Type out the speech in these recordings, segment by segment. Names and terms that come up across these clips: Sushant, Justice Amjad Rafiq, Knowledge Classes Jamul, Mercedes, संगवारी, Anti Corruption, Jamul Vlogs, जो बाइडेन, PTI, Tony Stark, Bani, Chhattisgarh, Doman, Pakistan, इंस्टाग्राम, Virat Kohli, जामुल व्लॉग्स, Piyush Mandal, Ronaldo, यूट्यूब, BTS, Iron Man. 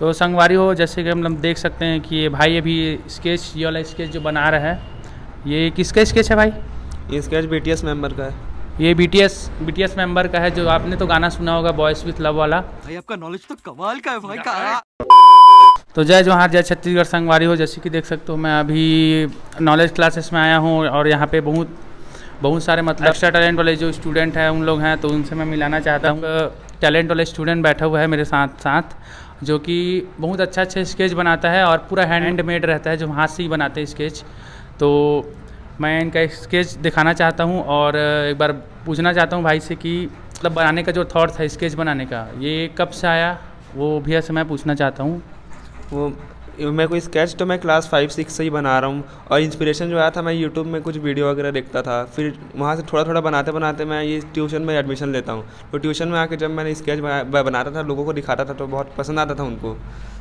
तो संगवारी हो, जैसे कि हम देख सकते हैं कि ये भाई अभी स्केच, ये वाला स्केच जो बना रहा है, ये किसका स्केच है भाई? ये स्केच BTS मेंबर का है। ये BTS मेंबर का है, जो आपने तो गाना सुना होगा बॉयज़ विद लव वाला। भाई आपका नॉलेज तो कमाल का है भाई का। तो जय जोहार, जय छत्तीसगढ़ संगवारी हो। जैसे कि देख सकते हो, मैं अभी नॉलेज क्लासेस में आया हूँ और यहाँ पे बहुत सारे मतलब एक्स्ट्रा टैलेंट वाले जो स्टूडेंट हैं उन लोग हैं, तो उनसे मैं मिलाना चाहता हूँ। टैलेंट वाले स्टूडेंट बैठा हुआ है मेरे साथ जो कि बहुत अच्छा अच्छा स्केच बनाता है और पूरा हैंडमेड रहता है, जो हाथ से ही बनाते हैं स्केच। तो मैं इनका स्केच दिखाना चाहता हूँ और एक बार पूछना चाहता हूँ भाई से कि मतलब बनाने का जो थॉट था स्केच बनाने का, ये कब से आया, वो भैया से मैं पूछना चाहता हूँ। वो मैं कोई स्केच तो मैं क्लास 5-6 से ही बना रहा हूँ और इंस्पिरेशन जो आया था, मैं यूट्यूब में कुछ वीडियो वगैरह देखता था, फिर वहाँ से थोड़ा थोड़ा बनाते बनाते मैं ये ट्यूशन में एडमिशन लेता हूँ। तो ट्यूशन में आके जब मैंने स्केच बनाता था, लोगों को दिखाता था, तो बहुत पसंद आता था उनको।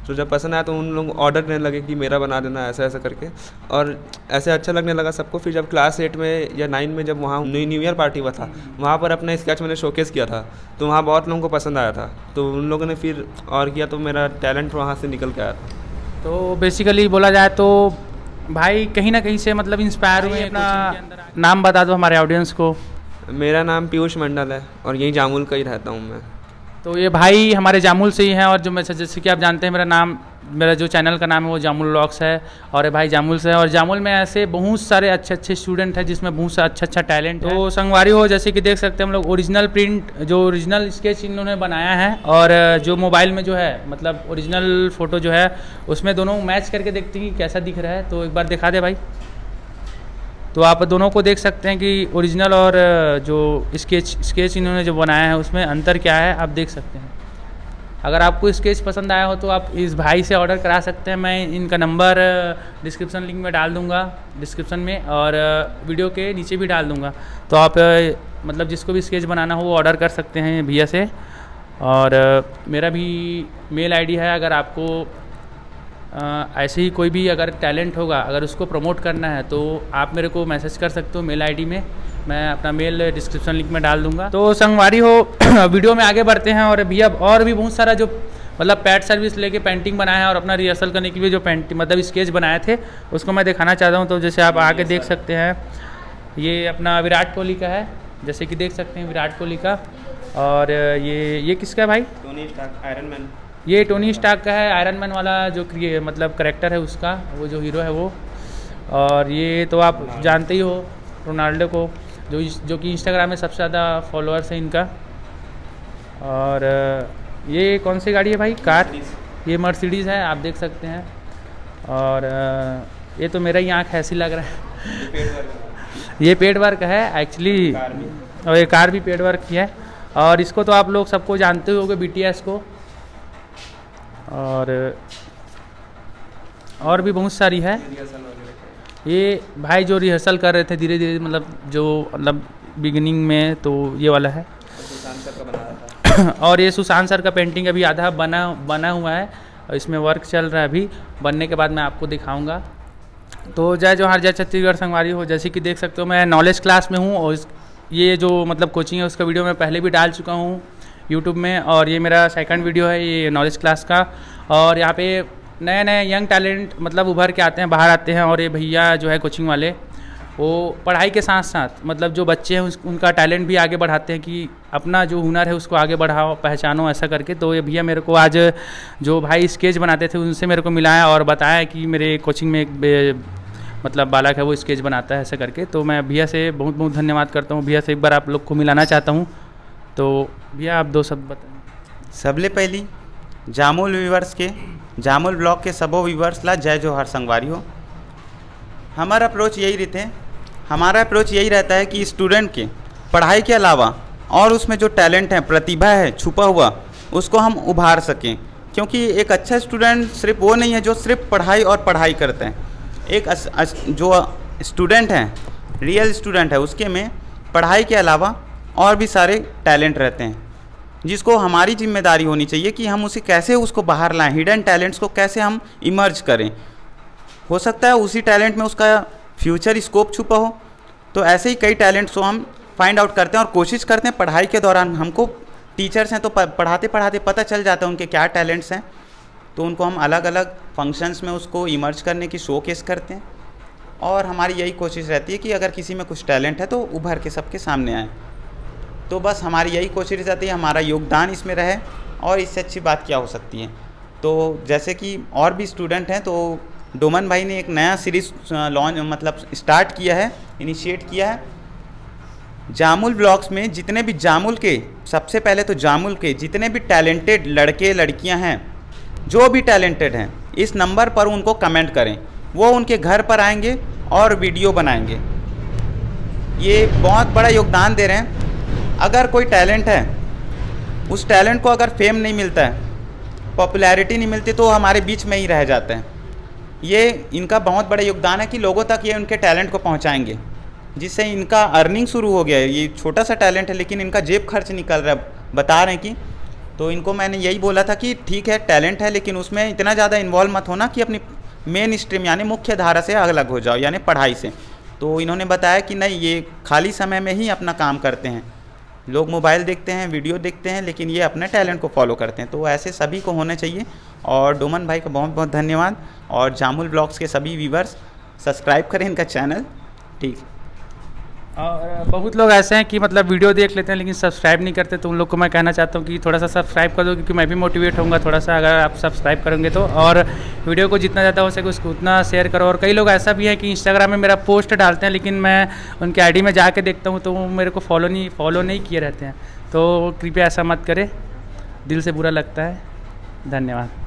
तो जब पसंद आया तो उन लोग ऑर्डर देने लगे कि मेरा बना देना, ऐसा ऐसा करके, और ऐसे अच्छा लगने लगा सबको। फिर जब क्लास 8 में या 9 में जब वहाँ न्यू ईयर पार्टी हुआ था, वहाँ पर अपना स्केच मैंने शोकेस किया था, तो वहाँ बहुत लोगों को पसंद आया था, तो उन लोगों ने फिर और किया, तो मेरा टैलेंट वहाँ से निकल के आया था। तो बेसिकली बोला जाए तो भाई कहीं ना कहीं से मतलब इंस्पायर हुए। अपना नाम बता दो हमारे ऑडियंस को। मेरा नाम पीयूष मंडल है और यहीं जामुल का ही रहता हूँ मैं। तो ये भाई हमारे जामुल से ही हैं और जो मैं, जैसे कि आप जानते हैं, मेरा जो चैनल का नाम है वो जामुल व्लॉग्स है और ये भाई जामुल से है। और जामुल में ऐसे बहुत सारे अच्छे अच्छे स्टूडेंट हैं जिसमें बहुत सा अच्छा अच्छा टैलेंट है। तो संगवारी हो, जैसे कि देख सकते हैं हम लोग ओरिजिनल प्रिंट, जो ओरिजिनल स्केच इन्होंने बनाया है और जो मोबाइल में जो है मतलब ओरिजिनल फ़ोटो जो है उसमें दोनों मैच करके देखते हैं कि कैसा दिख रहा है। तो एक बार दिखा दे भाई। तो आप दोनों को देख सकते हैं कि ओरिजिनल और जो स्केच इन्होंने जो बनाया है उसमें अंतर क्या है, आप देख सकते हैं। अगर आपको स्केच पसंद आया हो तो आप इस भाई से ऑर्डर करा सकते हैं। मैं इनका नंबर डिस्क्रिप्शन लिंक में डाल दूंगा, डिस्क्रिप्शन में, और वीडियो के नीचे भी डाल दूंगा। तो आप मतलब जिसको भी स्केच बनाना हो वो ऑर्डर कर सकते हैं भैया से। और मेरा भी मेल आई डी है, अगर आपको ऐसे ही कोई भी अगर टैलेंट होगा, अगर उसको प्रमोट करना है तो आप मेरे को मैसेज कर सकते हो मेल आईडी में। मैं अपना मेल डिस्क्रिप्शन लिंक में डाल दूंगा। तो संगवारी हो, वीडियो में आगे बढ़ते हैं। और भैया और भी बहुत सारा जो मतलब पैड सर्विस लेके पेंटिंग बनाया है और अपना रिहर्सल करने के लिए जो पेंटिंग मतलब स्केच बनाए थे उसको मैं दिखाना चाहता हूँ। तो जैसे आप आगे देख सकते हैं, ये अपना विराट कोहली का है, जैसे कि देख सकते हैं विराट कोहली का। और ये किसका है भाई? Tony Stark, iron man. ये टोनी स्टार्क का है, आयरन मैन वाला जो मतलब करेक्टर है उसका, वो जो हीरो है वो। और ये तो आप जानते ही हो रोनाल्डो को, जो कि इंस्टाग्राम में सबसे ज़्यादा फॉलोअर्स है इनका। और ये कौन सी गाड़ी है भाई? कार, ये मर्सिडीज़ है, आप देख सकते हैं। और ये तो मेरा ही आँख ऐसी लग रहा है, ये पेड वर्क है एक्चुअली, और ये कार भी पेड वर्क ही है। और इसको तो आप लोग सबको जानते होगे, BTS को। और भी बहुत सारी है। ये भाई जो रिहर्सल कर रहे थे धीरे धीरे, मतलब जो मतलब बिगिनिंग में, तो ये वाला है। सुशांत सर का बना रहा था। और ये सुशांत सर का पेंटिंग अभी आधा बना हुआ है, इसमें वर्क चल रहा है, अभी बनने के बाद मैं आपको दिखाऊंगा। तो जय जोहार, जय छत्तीसगढ़ संगवारी हो। जैसे कि देख सकते हो मैं नॉलेज क्लास में हूँ और ये जो मतलब कोचिंग है उसका वीडियो मैं पहले भी डाल चुका हूँ यूट्यूब में, और ये मेरा सेकंड वीडियो है ये नॉलेज क्लास का। और यहाँ पे नए नए यंग टैलेंट मतलब उभर के आते हैं, बाहर आते हैं, और ये भैया जो है कोचिंग वाले वो पढ़ाई के साथ साथ मतलब जो बच्चे हैं उनका टैलेंट भी आगे बढ़ाते हैं कि अपना जो हुनर है उसको आगे बढ़ाओ, पहचानो, ऐसा करके। तो ये भैया मेरे को आज, जो भाई स्केच बनाते थे उनसे मेरे को मिलाया और बताया कि मेरे कोचिंग में एक मतलब बालक है वो स्केच बनाता है, ऐसा करके। तो मैं भैया से बहुत बहुत धन्यवाद करता हूँ। भैया से एक बार आप लोग को मिलाना चाहता हूँ। तो भैया आप दो शब्द बताएं। सबले पहली जामुल व्यूवर्स के, जामुल ब्लॉग के सबों व्यूवर्स ला जय जोहार संगवारी हो। हमारा अप्रोच यही रहता है कि स्टूडेंट के पढ़ाई के अलावा और उसमें जो टैलेंट है, प्रतिभा है छुपा हुआ, उसको हम उभार सकें। क्योंकि एक अच्छा स्टूडेंट सिर्फ वो नहीं है जो सिर्फ पढ़ाई और पढ़ाई करते हैं। जो स्टूडेंट हैं, रियल स्टूडेंट है, उसके में पढ़ाई के अलावा और भी सारे टैलेंट रहते हैं, जिसको हमारी जिम्मेदारी होनी चाहिए कि हम उसे कैसे उसको बाहर लाएं, हिडन टैलेंट्स को कैसे हम इमर्ज करें। हो सकता है उसी टैलेंट में उसका फ्यूचर स्कोप छुपा हो। तो ऐसे ही कई टैलेंट्स को हम फाइंड आउट करते हैं और कोशिश करते हैं पढ़ाई के दौरान। हमको टीचर्स हैं तो पढ़ाते पढ़ाते पता चल जाता है उनके क्या टैलेंट्स हैं। तो उनको हम अलग अलग फंक्शंस में उसको इमर्ज करने की शोकेस करते हैं। और हमारी यही कोशिश रहती है कि अगर किसी में कुछ टैलेंट है तो उभर के सबके सामने आए। तो बस हमारी यही कोशिश रहती है, हमारा योगदान इसमें रहे, और इससे अच्छी बात क्या हो सकती है। तो जैसे कि और भी स्टूडेंट हैं, तो डोमन भाई ने एक नया सीरीज़ लॉन्च स्टार्ट किया है, इनिशिएट किया है। जामुल ब्लॉग्स में जितने भी जामुल के जितने भी टैलेंटेड लड़के लड़कियां हैं, जो भी टैलेंटेड हैं, इस नंबर पर उनको कमेंट करें। वो उनके घर पर आएंगे और वीडियो बनाएंगे। ये बहुत बड़ा योगदान दे रहे हैं। अगर कोई टैलेंट है, उस टैलेंट को अगर फेम नहीं मिलता है, पॉपुलैरिटी नहीं मिलती, तो हमारे बीच में ही रह जाते हैं। ये इनका बहुत बड़ा योगदान है कि लोगों तक ये उनके टैलेंट को पहुंचाएंगे, जिससे इनका अर्निंग शुरू हो गया है। ये छोटा सा टैलेंट है, लेकिन इनका जेब खर्च निकल रहा है, बता रहे हैं कि। तो इनको मैंने यही बोला था कि ठीक है, टैलेंट है, लेकिन उसमें इतना ज़्यादा इन्वॉल्व मत होना कि अपनी मेन स्ट्रीम यानी मुख्य धारा से अलग हो जाओ, यानी पढ़ाई से। तो इन्होंने बताया कि नहीं, ये खाली समय में ही अपना काम करते हैं। लोग मोबाइल देखते हैं, वीडियो देखते हैं, लेकिन ये अपने टैलेंट को फॉलो करते हैं। तो ऐसे सभी को होना चाहिए। और डोमन भाई का बहुत बहुत धन्यवाद। और जामुल ब्लॉग्स के सभी व्यूवर्स सब्सक्राइब करें इनका चैनल, ठीक। और बहुत लोग ऐसे हैं कि वीडियो देख लेते हैं लेकिन सब्सक्राइब नहीं करते, तो उन लोग को मैं कहना चाहता हूँ कि थोड़ा सा सब्सक्राइब कर दो, क्योंकि मैं भी मोटिवेट होऊंगा थोड़ा सा अगर आप सब्सक्राइब करेंगे तो। और वीडियो को जितना ज़्यादा हो सके उसको उतना शेयर करो। और कई लोग ऐसा भी है कि इंस्टाग्राम में मेरा पोस्ट डालते हैं, लेकिन मैं उनके आई डी में जाके देखता हूँ तो मेरे को फॉलो नहीं किए रहते हैं। तो कृपया ऐसा मत करें, दिल से बुरा लगता है। धन्यवाद।